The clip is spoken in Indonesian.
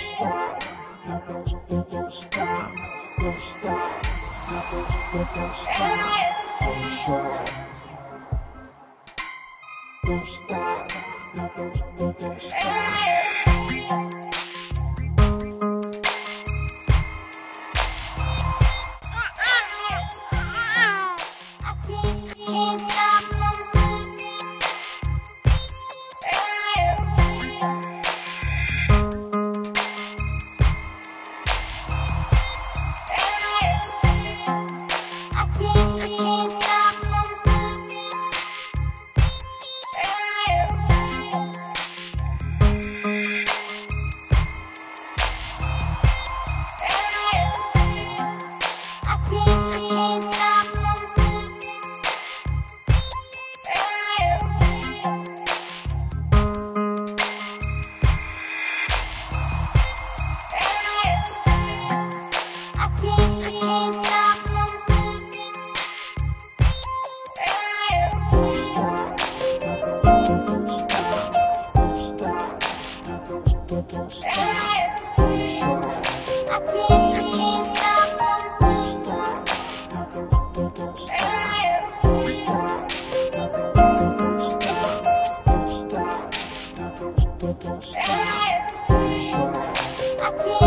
Don't stop. Don't stop.